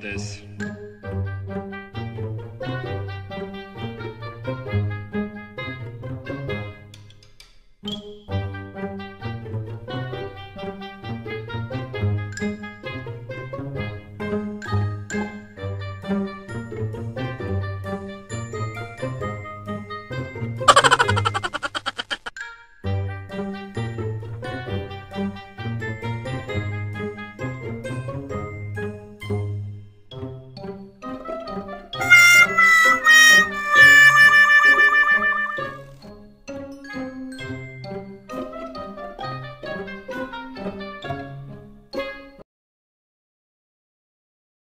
this.